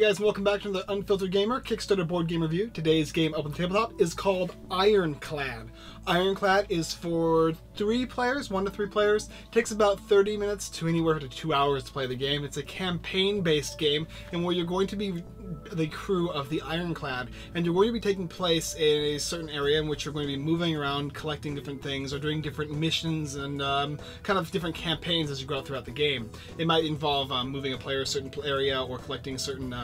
Hey guys, and welcome back to the Unfiltered Gamer Kickstarter board game review. Today's game up on the tabletop is called Ironclad. Ironclad is for one to three players. It takes about 30 minutes to anywhere to 2 hours to play the game. It's a campaign-based game, and where you're going to be the crew of the Ironclad, and you're going to be taking place in a certain area in which you're going to be moving around, collecting different things, or doing different missions and kind of different campaigns as you go throughout the game. It might involve moving a player to a certain area or collecting certain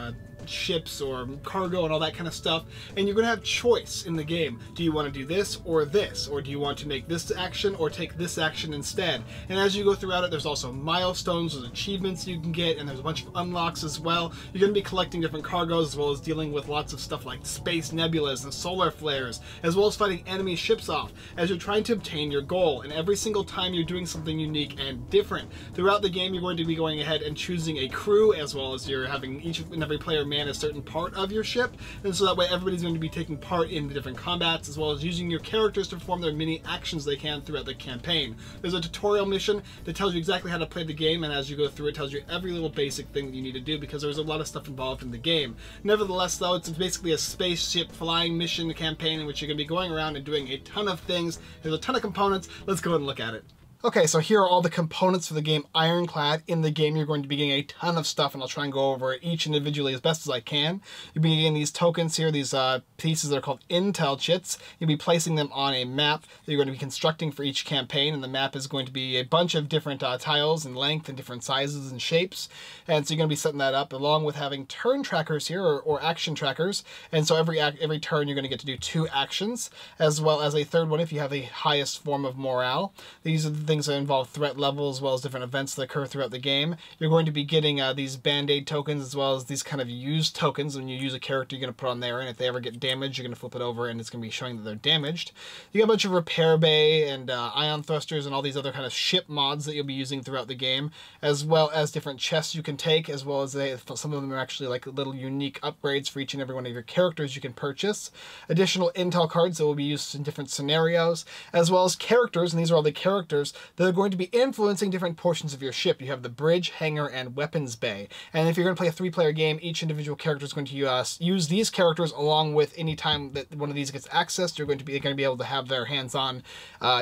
ships or cargo and all that kind of stuff, and you're going to have choice in the game. Do you want to do this or this, or do you want to make this action or take this action instead? And as you go throughout it, there's also milestones, there's achievements you can get, and there's a bunch of unlocks as well. You're going to be collecting different cargoes, as well as dealing with lots of stuff like space nebulas and solar flares, as well as fighting enemy ships off as you're trying to obtain your goal. And every single time you're doing something unique and different. Throughout the game, you're going to be going ahead and choosing a crew, as well as you're having each and every player man a certain part of your ship, and so that way everybody's going to be taking part in the different combats, as well as using your characters to perform their mini actions they can throughout the campaign. There's a tutorial mission that tells you exactly how to play the game, and as you go through it tells you every little basic thing that you need to do, because there's a lot of stuff involved in the game. Nevertheless though, it's basically a spaceship flying mission campaign in which you're going to be going around and doing a ton of things. There's a ton of components. Let's go ahead and look at it. Okay, so here are all the components for the game Ironclad. In the game, you're going to be getting a ton of stuff, and I'll try and go over each individually as best as I can. You'll be getting these tokens here, these pieces that are called intel chits. You'll be placing them on a map that you're going to be constructing for each campaign, and the map is going to be a bunch of different tiles in length and different sizes and shapes. And so you're going to be setting that up, along with having turn trackers here, or action trackers. And so every turn you're going to get to do 2 actions, as well as a third one if you have the highest form of morale. These are the things that involve threat levels, as well as different events that occur throughout the game. You're going to be getting these band-aid tokens, as well as these kind of used tokens. When you use a character, you're going to put on there, and if they ever get damaged, you're going to flip it over and it's going to be showing that they're damaged. You got a bunch of repair bay and ion thrusters and all these other kind of ship mods that you'll be using throughout the game, as well as different chests you can take, as well as some of them are actually like little unique upgrades for each and every one of your characters you can purchase. Additional intel cards that will be used in different scenarios, as well as characters, and these are all the characters that are going to be influencing different portions of your ship. You have the bridge, hangar, and weapons bay. And if you're going to play a 3-player game, each individual character is going to use these characters, along with any time that one of these gets accessed, you're going to be able to have their hands-on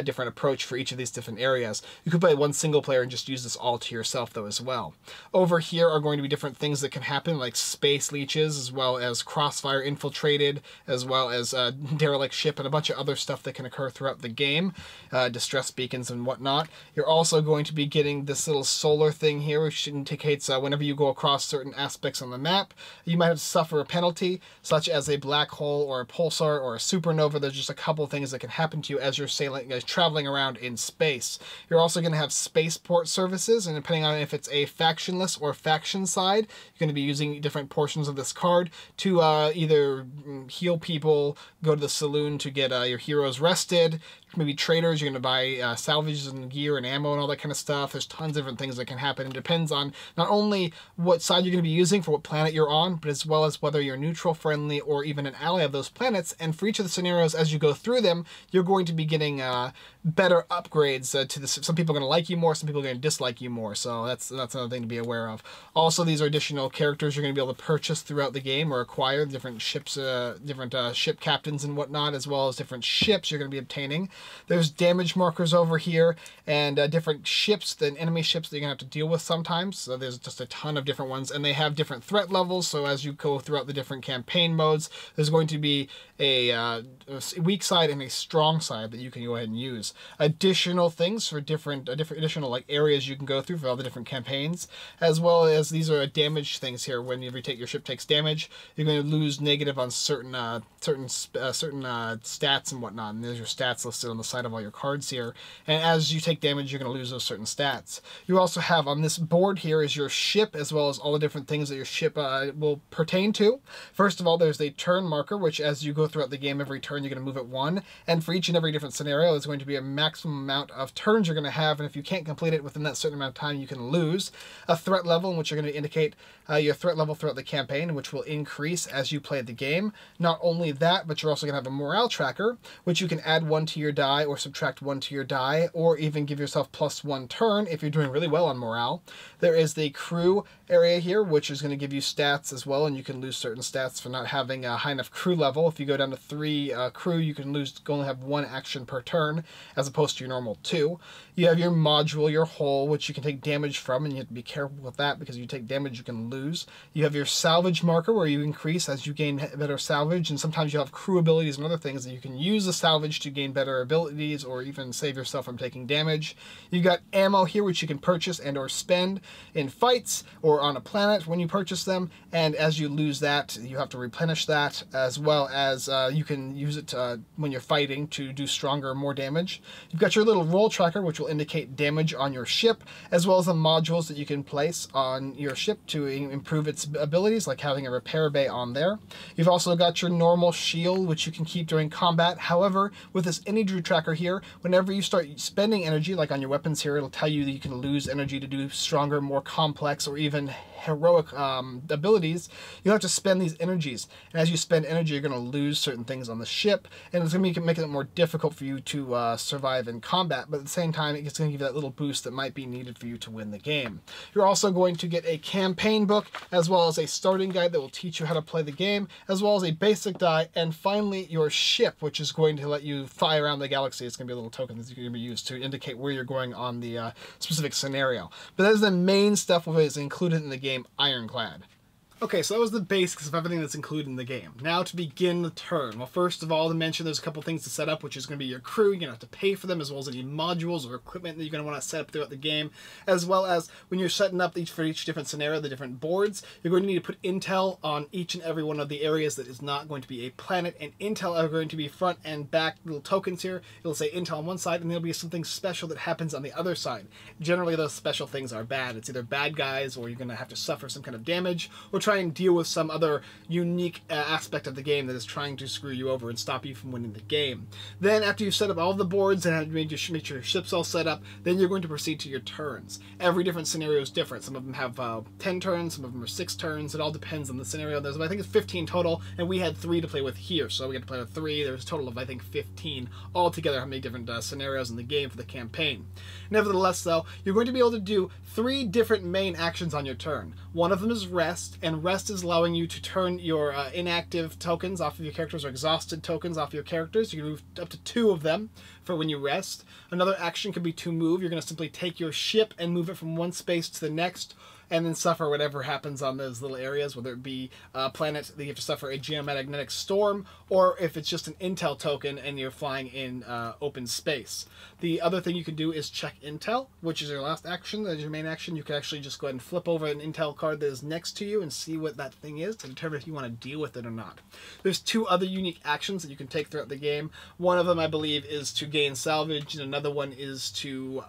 different approach for each of these different areas. You could play one single player and just use this all to yourself though as well. Over here are going to be different things that can happen, like space leeches, as well as crossfire infiltrated, as well as derelict ship, and a bunch of other stuff that can occur throughout the game, distress beacons and whatnot. You're also going to be getting this little solar thing here, which indicates whenever you go across certain aspects on the map, you might have to suffer a penalty, such as a black hole or a pulsar or a supernova. There's just a couple things that can happen to you as you're sailing, traveling around in space. You're also going to have spaceport services, and depending on if it's a factionless or faction side, you're going to be using different portions of this card to either heal people, go to the saloon to get your heroes rested, maybe traders, you're going to buy salvages and gear and ammo and all that kind of stuff. There's tons of different things that can happen. It depends on not only what side you're going to be using for what planet you're on, but as well as whether you're neutral, friendly, or even an ally of those planets. And for each of the scenarios, as you go through them, you're going to be getting better upgrades to this. Some people are going to like you more, some people are going to dislike you more. So that's another thing to be aware of. Also, these are additional characters you're going to be able to purchase throughout the game or acquire, different ships, different ship captains and whatnot, as well as different ships you're going to be obtaining. There's damage markers over here, and different ships, the enemy ships that you're going to have to deal with sometimes. So there's just a ton of different ones, and they have different threat levels. So as you go throughout the different campaign modes, there's going to be a weak side and a strong side that you can go ahead and use. Additional things for different additional like areas you can go through for all the different campaigns, as well as these are damage things here. Whenever you take your ship takes damage, you're going to lose negative on certain certain stats and whatnot. And there's your stats listed on the side of all your cards here. And as you take damage, you're going to lose those certain stats. You also have on this board here is your ship, as well as all the different things that your ship will pertain to. First of all, there's the turn marker, which as you go throughout the game, every turn you're going to move at 1, and for each and every different scenario there's going to be a maximum amount of turns you're going to have, and if you can't complete it within that certain amount of time, you can lose. A threat level, in which you're going to indicate your threat level throughout the campaign, which will increase as you play the game. Not only that, but you're also going to have a morale tracker, which you can add 1 to your die or subtract 1 to your die, or even give yourself +1 turn if you're doing really well on morale. There is the crew area here, which is going to give you stats as well, and you can lose certain stats for not having a high enough crew level. If you go down to 3 crew, you can only have 1 action per turn as opposed to your normal 2. You have your module, your hull, which you can take damage from, and you have to be careful with that because if you take damage, you can lose. You have your salvage marker where you increase as you gain better salvage, and sometimes you'll have crew abilities and other things that you can use the salvage to gain better abilities or even save yourself from taking damage. You've got ammo here, which you can purchase and or spend in fights or on a planet when you purchase them, and as you lose that, you have to replenish that, as well as you can use it when you're fighting to do stronger, more damage. You've got your little roll tracker, which will indicate damage on your ship, as well as the modules that you can place on your ship to improve its abilities, like having a repair bay on there. You've also got your normal shield, which you can keep during combat. However, with this energy tracker here, whenever you start spending energy, like on your weapons here, it'll tell you that you can lose energy to do stronger, more complex, or even heroic abilities. You'll have to spend these energies, and as you spend energy, you're going to lose certain things on the ship, and it's going to make it more difficult for you to survive in combat, but at the same time, it's going to give you that little boost that might be needed for you to win the game. You're also going to get a campaign book, as well as a starting guide that will teach you how to play the game, as well as a basic die, and finally your ship, which is going to let you fly around the galaxy. It's going to be a little token that's going to be used to indicate where you're going on the specific scenario. But that is the main stuff of what is included in the game Ironclad. Okay, so that was the basics of everything that's included in the game. Now to begin the turn. Well, first of all, to mention, there's a couple things to set up, which is going to be your crew. You're going to have to pay for them, as well as any modules or equipment that you're going to want to set up throughout the game, as well as when you're setting up for each different scenario, the different boards, you're going to need to put intel on each and every one of the areas that is not going to be a planet, and intel are going to be front and back little tokens here. It'll say intel on one side, and there'll be something special that happens on the other side. Generally, those special things are bad. It's either bad guys, or you're going to have to suffer some kind of damage, or try and deal with some other unique aspect of the game that is trying to screw you over and stop you from winning the game. Then after you've set up all the boards and made your ships all set up, then you're going to proceed to your turns. Every different scenario is different. Some of them have 10 turns, some of them are 6 turns. It all depends on the scenario. There's, I think it's 15 total, and we had 3 to play with here, so we had to play with 3. There's a total of, I think, 15 altogether, how many different scenarios in the game for the campaign. Nevertheless, though, you're going to be able to do 3 different main actions on your turn. One of them is rest, and rest is allowing you to turn your inactive tokens off of your characters, or exhausted tokens off of your characters. You can move up to 2 of them for when you rest. Another action could be to move. You're going to simply take your ship and move it from one space to the next, and then suffer whatever happens on those little areas, whether it be a planet that you have to suffer a geomagnetic storm, or if it's just an intel token and you're flying in open space. The other thing you can do is check intel, which is your last action. That is your main action. You can actually just go ahead and flip over an intel card that is next to you and see what that thing is to determine if you want to deal with it or not. There's 2 other unique actions that you can take throughout the game. One of them, I believe, is to gain salvage, and another one is to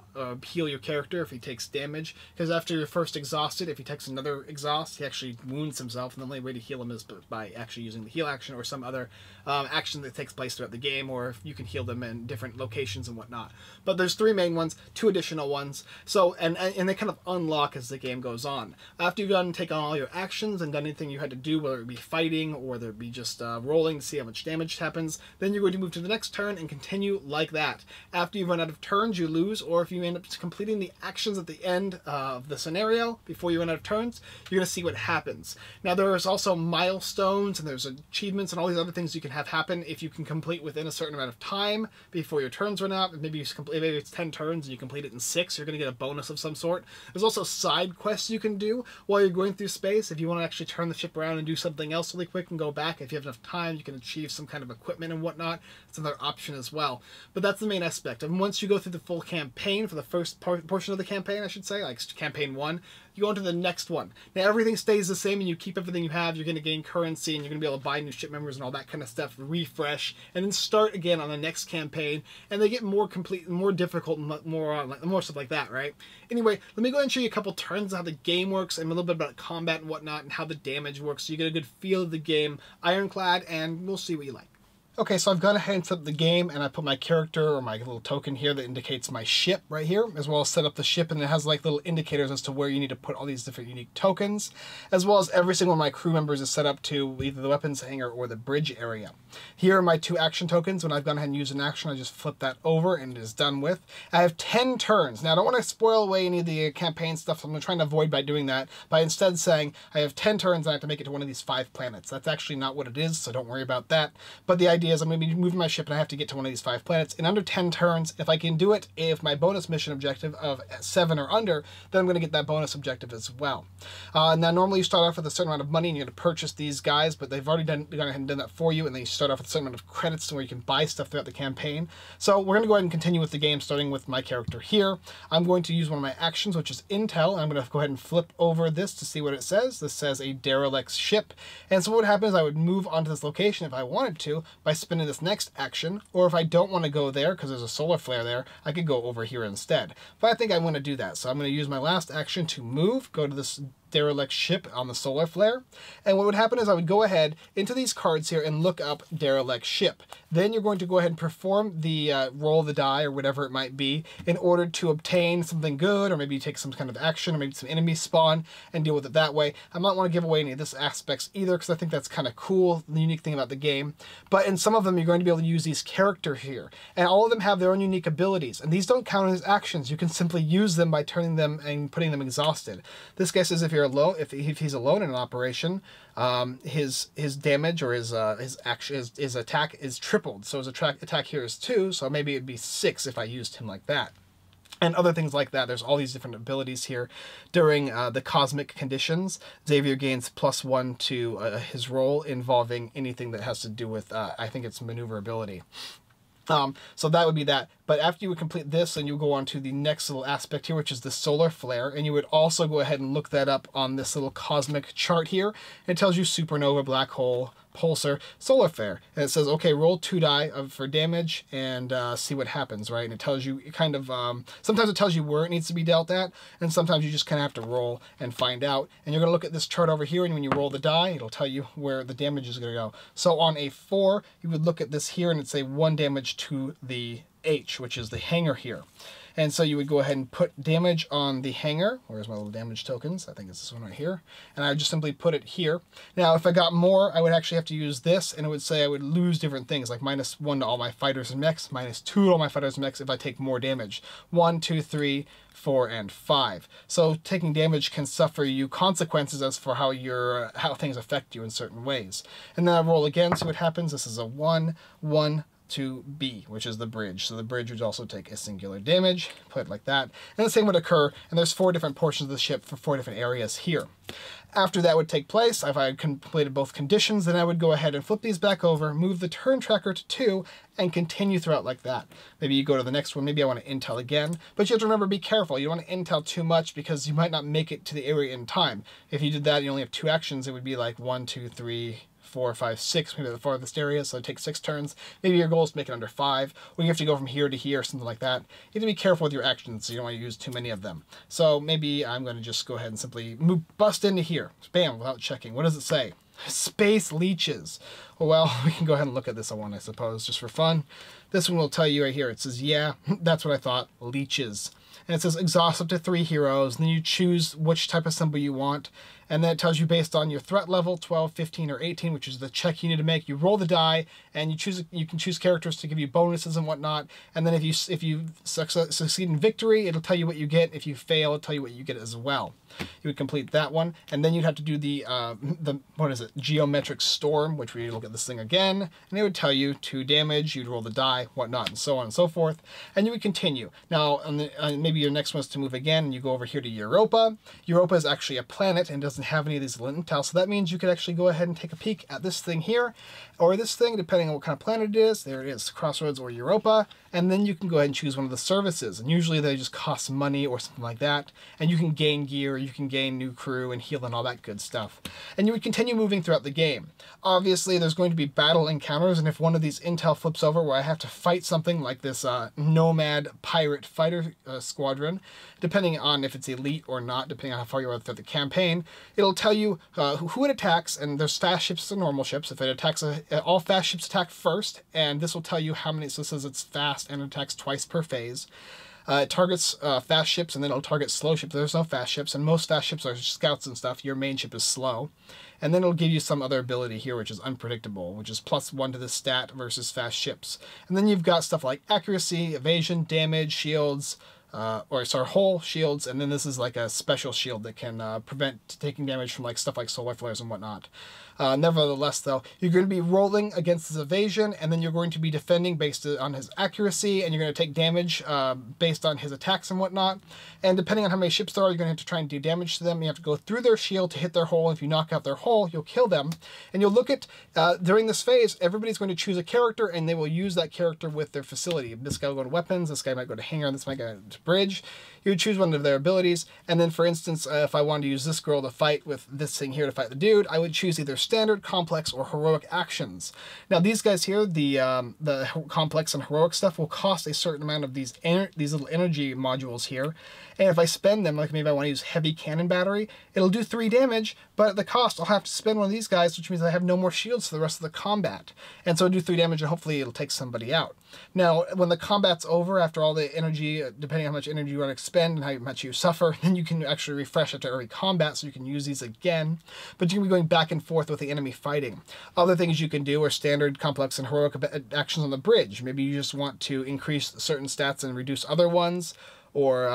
heal your character if he takes damage, because after your first exhaust, if he takes another exhaust, he actually wounds himself, and the only way to heal him is by actually using the heal action or some other action that takes place throughout the game, or if you can heal them in different locations and whatnot. But there's 3 main ones, 2 additional ones, so and they kind of unlock as the game goes on. After you've done taken all your actions and done anything you had to do, whether it be fighting or whether it be just rolling to see how much damage happens, then you're going to move to the next turn and continue like that. After you run out of turns, you lose, or if you end up completing the actions at the end of the scenario, before you run out of turns, you're going to see what happens. Now, there's also milestones, and there's achievements, and all these other things you can have happen if you can complete within a certain amount of time before your turns run out. Maybe you complete, maybe it's 10 turns and you complete it in 6, you're going to get a bonus of some sort. There's also side quests you can do while you're going through space. If you want to actually turn the ship around and do something else really quick and go back, if you have enough time, you can achieve some kind of equipment and whatnot. It's another option as well. But that's the main aspect. And once you go through the full campaign, for the first portion of the campaign, I should say, like campaign 1, you go on to the next one. Now everything stays the same and you keep everything you have. You're going to gain currency and you're going to be able to buy new ship members and all that kind of stuff, refresh, and then start again on the next campaign. And they get more complete, more difficult, more stuff like that, right? Anyway, let me go ahead and show you a couple turns of how the game works and a little bit about combat and whatnot and how the damage works, so you get a good feel of the game Ironclad, and we'll see what you like. Okay, so I've gone ahead and set up the game, and I put my character or my little token here that indicates my ship right here, as well as set up the ship, and it has like little indicators as to where you need to put all these different unique tokens, as well as every single one of my crew members is set up to either the weapons hangar or the bridge area. Here are my two action tokens. When I've gone ahead and used an action, I just flip that over and it is done with. I have 10 turns. Now, I don't want to spoil away any of the campaign stuff, so I'm trying to avoid by doing that, by instead saying I have 10 turns and I have to make it to one of these 5 planets. That's actually not what it is, so don't worry about that. But the idea is I'm going to be moving my ship and I have to get to one of these 5 planets in under 10 turns. If I can do it, if my bonus mission objective of 7 or under, then I'm going to get that bonus objective as well. Now, normally you start off with a certain amount of money and you're going to purchase these guys, but they've already gone ahead and done that for you, and then you start off with a certain amount of credits where you can buy stuff throughout the campaign. So we're going to go ahead and continue with the game, starting with my character here. I'm going to use one of my actions, which is Intel, and I'm going to go ahead and flip over this to see what it says. This says a derelict ship, and so what would happen is I would move onto this location if I wanted to by spinning this next action, or if I don't want to go there because there's a solar flare there, I could go over here instead. But I think I want to do that, so I'm going to use my last action to move, go to this derelict ship on the solar flare, and what would happen is I would go ahead into these cards here and look up derelict ship. Then you're going to go ahead and perform the roll the die or whatever it might be in order to obtain something good, or maybe you take some kind of action, or maybe some enemies spawn and deal with it that way. I might want to give away any of this aspects either, because I think that's kind of cool, the unique thing about the game. But in some of them you're going to be able to use these characters here, and all of them have their own unique abilities, and these don't count as actions. You can simply use them by turning them and putting them exhausted. This guess is if you're alone, if he's alone in an operation, his damage or his attack is tripled. So his attack here is 2, so maybe it'd be 6 if I used him like that. And other things like that. There's all these different abilities here. During the cosmic conditions, Xavier gains +1 to his role involving anything that has to do with, I think it's maneuverability. So that would be that. But after you would complete this, then you go on to the next little aspect here, which is the solar flare, and you would also go ahead and look that up on this little cosmic chart here. It tells you supernova, black hole, pulsar, solar flare, and it says, okay, roll 2 die for damage and see what happens, right? And it tells you kind of, sometimes it tells you where it needs to be dealt at, and sometimes you just kind of have to roll and find out. And you're going to look at this chart over here, and when you roll the die, it'll tell you where the damage is going to go. So on a 4, you would look at this here, and it'd say 1 damage to the H, which is the hangar here. And so you would go ahead and put damage on the hangar. Where's my little damage tokens? I think it's this one right here. And I would just simply put it here. Now, if I got more, I would actually have to use this, and it would say I would lose different things, like -1 to all my fighters and mechs, -2 to all my fighters and mechs if I take more damage. 1, 2, 3, 4, and 5. So taking damage can suffer you consequences as for how your things affect you in certain ways. And then I roll again, see what happens. This is a 1, 1. To B, which is the bridge. So the bridge would also take a singular damage, put it like that. And the same would occur, and there's 4 different portions of the ship for 4 different areas here. After that would take place, if I had completed both conditions, then I would go ahead and flip these back over, move the turn tracker to 2, and continue throughout like that. Maybe you go to the next one, maybe I want to intel again, but you have to remember, be careful. You don't want to intel too much because you might not make it to the area in time. If you did that and you only have 2 actions, it would be like 1, 2, 3, 4, 5, 6, maybe the farthest area, so it takes 6 turns. Maybe your goal is to make it under 5, or you have to go from here to here, something like that. You have to be careful with your actions, so you don't want to use too many of them. So maybe I'm going to just go ahead and simply bust into here. Bam, without checking. What does it say? Space leeches. Well, we can go ahead and look at this one, I suppose, just for fun. This one will tell you right here. It says, yeah, that's what I thought, leeches. And it says exhaust up to 3 heroes, and then you choose which type of symbol you want, and then it tells you based on your threat level, 12, 15, or 18, which is the check you need to make. You roll the die, and you can choose characters to give you bonuses and whatnot, and then if you succeed in victory, it'll tell you what you get. If you fail, it'll tell you what you get as well. You would complete that one, and then you'd have to do the what is it, geometric storm, which we look at this thing again, and it would tell you 2 damage, you'd roll the die, whatnot, and so on and so forth, and you would continue. Now, maybe your next one's to move again, and you go over here to Europa. Europa is actually a planet and doesn't have any of these intel, so that means you could actually go ahead and take a peek at this thing here, or this thing, depending on what kind of planet it is. There it is, Crossroads or Europa, and then you can go ahead and choose one of the services, and usually they just cost money or something like that, and you can gain gear, you can gain new crew and heal and all that good stuff. And you would continue moving throughout the game. Obviously, there's going to be battle encounters, and if one of these intel flips over where I have to fight something like this nomad pirate fighter squadron, depending on if it's elite or not, depending on how far you are throughout the campaign, it'll tell you who it attacks, and there's fast ships and normal ships. If it attacks, all fast ships attack first, and this will tell you how many, so it says it's fast and attacks twice per phase. It targets fast ships, and then it'll target slow ships. There's no fast ships, and most fast ships are scouts and stuff. Your main ship is slow. And then it'll give you some other ability here, which is unpredictable, which is +1 to the stat versus fast ships. And then you've got stuff like accuracy, evasion, damage, shields, whole shields, and then this is like a special shield that can prevent taking damage from like stuff like solar flares and whatnot. Nevertheless, though, you're going to be rolling against his evasion, and then you're going to be defending based on his accuracy, and you're going to take damage based on his attacks and whatnot. And depending on how many ships there are, you're going to have to try and do damage to them. You have to go through their shield to hit their hull. If you knock out their hull, you'll kill them. And you'll look at, during this phase, everybody's going to choose a character, and they will use that character with their facility. This guy will go to weapons, this guy might go to hangar, this might go to bridge. You would choose one of their abilities, and then, for instance, if I wanted to use this girl to fight with this thing here to fight the dude, I would choose either standard, complex, or heroic actions. Now these guys here, the complex and heroic stuff, will cost a certain amount of these little energy modules here, and if I spend them, like maybe I want to use heavy cannon battery, it'll do 3 damage, but at the cost I'll have to spend one of these guys, which means I have no more shields for the rest of the combat, and so it'll do 3 damage, and hopefully it'll take somebody out. Now when the combat's over, after all the energy, depending on how much energy you want to expend and how much you suffer, then you can actually refresh after every combat, so you can use these again, but you can be going back and forth with the enemy fighting. Other things you can do are standard, complex, and heroic actions on the bridge. Maybe you just want to increase certain stats and reduce other ones, or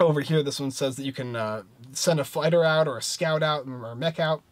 over here this one says that you can send a fighter out, or a scout out, or a mech out.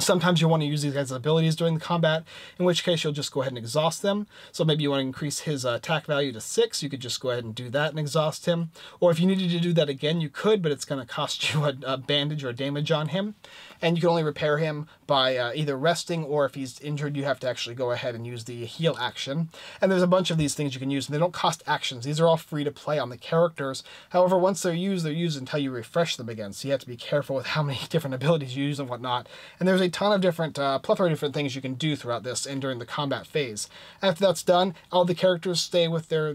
Sometimes you want to use these guys' abilities during the combat, in which case you'll just go ahead and exhaust them. So maybe you want to increase his attack value to 6, you could just go ahead and do that and exhaust him. Or if you needed to do that again, you could, but it's going to cost you a bandage or damage on him. And you can only repair him by either resting, or if he's injured, you have to actually go ahead and use the heal action. And there's a bunch of these things you can use, and they don't cost actions. These are all free to play on the characters. However, once they're used until you refresh them again. So you have to be careful with how many different abilities you use and whatnot. And there's a ton of different, plethora of different things you can do throughout this and during the combat phase. After that's done, all the characters stay with their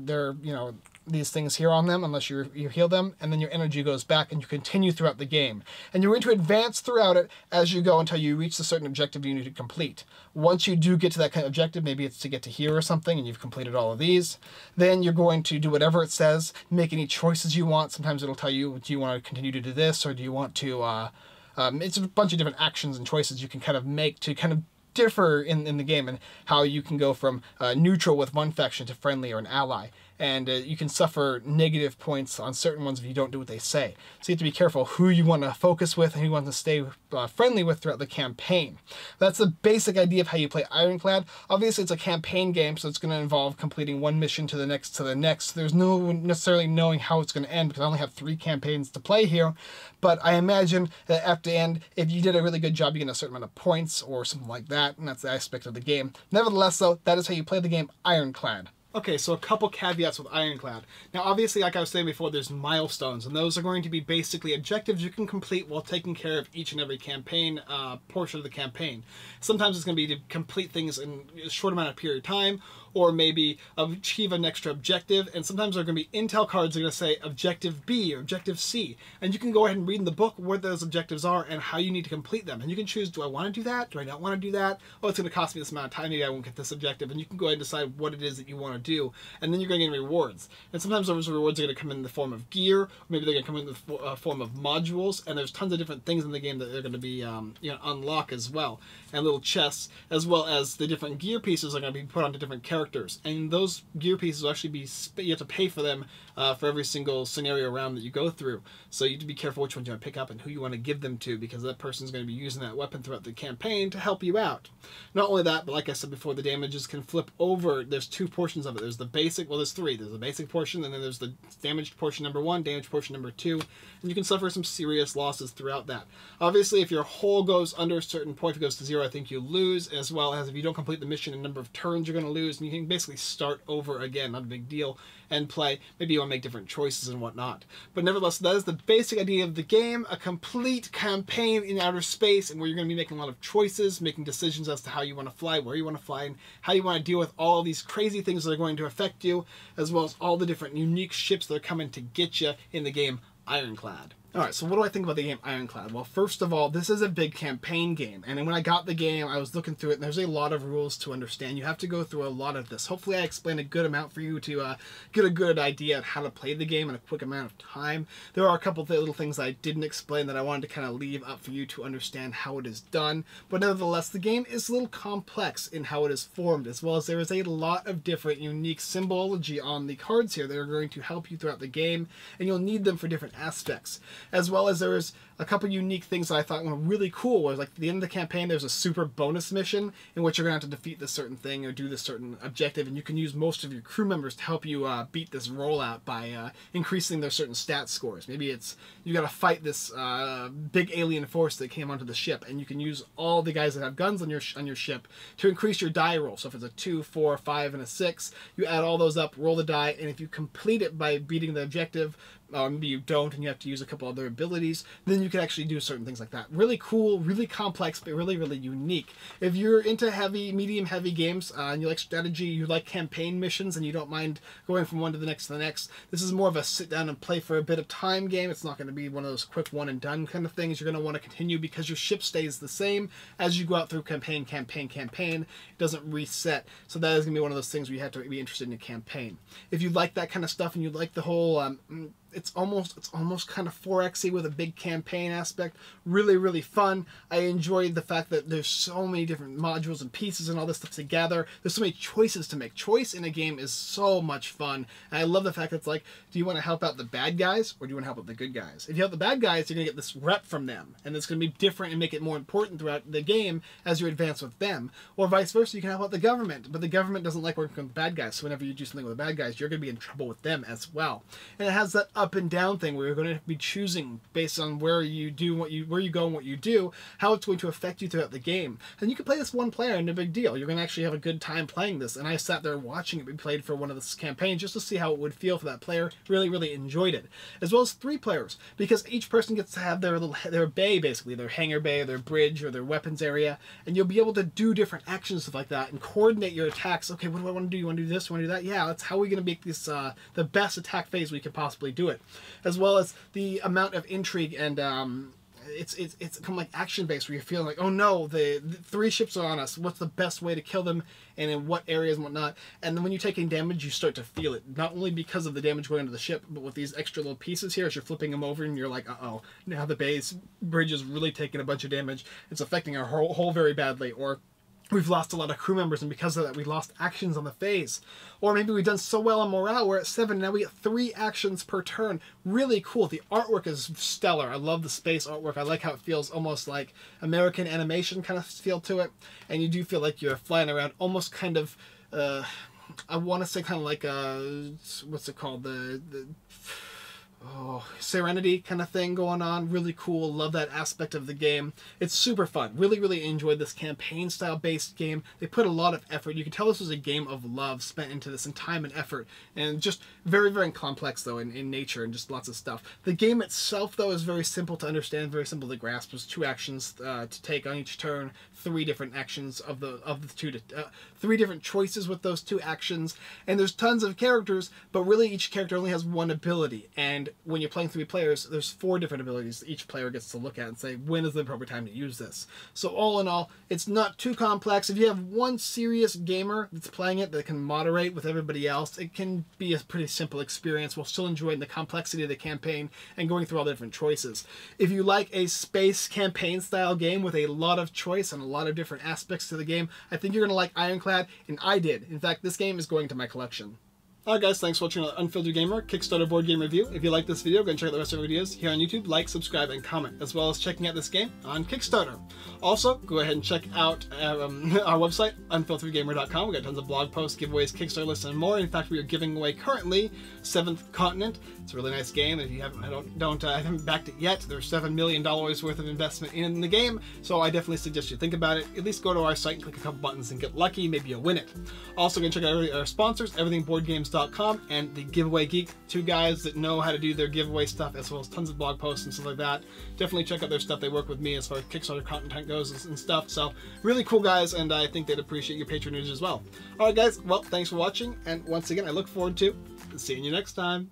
these things here on them, unless you heal them, and then your energy goes back, and you continue throughout the game. And you're going to advance throughout it as you go until you reach the certain objective you need to complete. Once you do get to that kind of objective, maybe it's to get to here or something, and you've completed all of these, then you're going to do whatever it says, make any choices you want. Sometimes it'll tell you, do you want to continue to do this, or do you want to, it's a bunch of different actions and choices you can kind of make to kind of differ in the game, and how you can go from neutral with one faction to friendly or an ally. And you can suffer negative points on certain ones if you don't do what they say. So you have to be careful who you want to focus with and who you want to stay friendly with throughout the campaign. That's the basic idea of how you play Ironclad. Obviously, it's a campaign game, so it's going to involve completing one mission to the next There's no necessarily knowing how it's going to end, because I only have 3 campaigns to play here. But I imagine that at the end, if you did a really good job, you get a certain amount of points or something like that, and that's the aspect of the game. Nevertheless, though, that is how you play the game Ironclad. Okay, so a couple caveats with Ironclad. Now, obviously, like I was saying before, there's milestones, and those are going to be basically objectives you can complete while taking care of each and every campaign, portion of the campaign. Sometimes it's going to be to complete things in a short amount of period of time, or maybe achieve an extra objective, and sometimes there are going to be intel cards that are going to say Objective B or Objective C, and you can go ahead and read in the book what those objectives are and how you need to complete them, and you can choose, do I want to do that, do I not want to do that, oh, it's going to cost me this amount of time, maybe I won't get this objective, and you can go ahead and decide what it is that you want to do, and then you're going to get rewards, and sometimes those rewards are going to come in the form of gear, or maybe they're going to come in the form of modules, and there's tons of different things in the game that they're going to be unlock as well, and little chests, as well as the different gear pieces are going to be put onto different characters. And those gear pieces will actually be, you have to pay for them for every single scenario round that you go through. So you have to be careful which ones you want to pick up and who you want to give them to, because that person's going to be using that weapon throughout the campaign to help you out. Not only that, but like I said before, the damages can flip over. There's 2 portions of it. There's the basic, well, there's 3. There's the basic portion, and then there's the damaged portion #1, damaged portion #2, and you can suffer some serious losses throughout that. Obviously, if your hull goes under a certain point, if it goes to 0, I think you lose, as well as if you don't complete the mission, a number of turns you're going to lose, and you can basically start over again, not a big deal, and play. Maybe you want to make different choices and whatnot. But nevertheless, that is the basic idea of the game, a complete campaign in outer space, and where you're going to be making a lot of choices, making decisions as to how you want to fly, where you want to fly, and how you want to deal with all of these crazy things that are going to affect you, as well as all the different unique ships that are coming to get you in the game Ironclad. Alright, so what do I think about the game Ironclad? Well, first of all, this is a big campaign game, and when I got the game, I was looking through it, and there's a lot of rules to understand. You have to go through a lot of this. Hopefully I explained a good amount for you to get a good idea of how to play the game in a quick amount of time. There are a couple of little things I didn't explain that I wanted to kind of leave up for you to understand how it is done, but nevertheless, the game is a little complex in how it is formed, as well as there is a lot of different unique symbology on the cards here that are going to help you throughout the game, and you'll need them for different aspects. As well as there was a couple unique things that I thought were really cool, was like at the end of the campaign there's a super bonus mission in which you're going to have to defeat this certain thing or do this certain objective, and you can use most of your crew members to help you beat this rollout by increasing their certain stat scores. Maybe it's you got to fight this big alien force that came onto the ship, and you can use all the guys that have guns on your ship to increase your die roll. So if it's a 2, 4, 5, and a 6, you add all those up, roll the die, and if you complete it by beating the objective, or maybe you don't and you have to use a couple other abilities, then you can actually do certain things like that. Really cool, really complex, but really, really unique. If you're into heavy, medium heavy games, and you like strategy, you like campaign missions, and you don't mind going from one to the next this is more of a sit down and play for a bit of time game. It's not going to be one of those quick one and done kind of things. You're going to want to continue because your ship stays the same as you go out through campaign, campaign, campaign. It doesn't reset. So that is going to be one of those things where you have to be interested in a campaign. If you like that kind of stuff and you like the whole it's almost kind of 4X-y with a big campaign aspect. Really, really fun. I enjoyed the fact that there's so many different modules and pieces and all this stuff to gather. There's so many choices to make. Choice in a game is so much fun. And I love the fact that it's like, do you want to help out the bad guys or do you want to help out the good guys? If you help the bad guys, you're going to get this rep from them. And it's going to be different and make it more important throughout the game as you advance with them. Or vice versa, you can help out the government, but the government doesn't like working with bad guys. So whenever you do something with the bad guys, you're going to be in trouble with them as well. And it has that up and down thing where you're going to be choosing based on where you do what you, where you go and what you do, how it's going to affect you throughout the game. And you can play this one player, and no big deal. You're going to actually have a good time playing this. And I sat there watching it be played for one of the campaigns just to see how it would feel for that player. Really, really enjoyed it. As well as 3 players, because each person gets to have their little bay, basically their hangar bay, their bridge, or their weapons area, and you'll be able to do different actions, stuff like that, and coordinate your attacks. Okay, what do I want to do? You want to do this? You want to do that? Yeah, that's how we're going to make this the best attack phase we could possibly do it. As well as the amount of intrigue and it's kind of like action-based where you're feeling like, oh no, the 3 ships are on us. What's the best way to kill them and in what areas and whatnot? And then when you're taking damage, you start to feel it. Not only because of the damage going into the ship, but with these extra little pieces here, as you're flipping them over and you're like, uh-oh, now the bridge is really taking a bunch of damage. It's affecting our whole very badly. Or we've lost a lot of crew members, and because of that, we lost actions on the phase. Or maybe we've done so well on morale, we're at 7, and now we get 3 actions per turn. Really cool. The artwork is stellar. I love the space artwork. I like how it feels almost like American animation kind of feel to it. And you do feel like you're flying around almost kind of, I want to say kind of like a, what's it called? Oh, Serenity kind of thing going on. Really cool. Love that aspect of the game. It's super fun. Really, really enjoyed this campaign style based game. They put a lot of effort. You can tell this was a game of love spent into this, and time and effort, and just very, very complex though in nature, and just lots of stuff. The game itself though is very simple to understand, very simple to grasp. There's 2 actions to take on each turn, 3 different actions of the 3 different choices with those 2 actions, and there's tons of characters, but really each character only has 1 ability, and when you're playing 3 players, there's 4 different abilities that each player gets to look at and say, when is the appropriate time to use this? So all in all, it's not too complex. If you have one serious gamer that's playing it that can moderate with everybody else, it can be a pretty simple experience while still enjoying the complexity of the campaign and going through all the different choices. If you like a space campaign style game with a lot of choice and a lot of different aspects to the game, I think you're going to like Ironclad, and I did. In fact, this game is going to my collection. Alright guys, thanks for watching Unfiltered Gamer Kickstarter board game review. If you like this video, go and check out the rest of our videos here on YouTube. Like, subscribe, and comment, as well as checking out this game on Kickstarter. Also, go ahead and check out our website, UnfilteredGamer.com. We've got tons of blog posts, giveaways, Kickstarter lists, and more. In fact, we are giving away currently Seventh Continent. It's a really nice game. If you haven't, I haven't backed it yet. There's $7 million worth of investment in the game, so I definitely suggest you think about it. At least go to our site and click a couple buttons and get lucky. Maybe you'll win it. Also, go and check out our sponsors, everythingboardgames.com and the Giveaway Geek, 2 guys that know how to do their giveaway stuff, as well as tons of blog posts and stuff like that. Definitely check out their stuff. They work with me as far as Kickstarter content goes and stuff. So really cool guys, and I think they'd appreciate your patronage as well. Alright guys, well, thanks for watching, and once again I look forward to seeing you next time.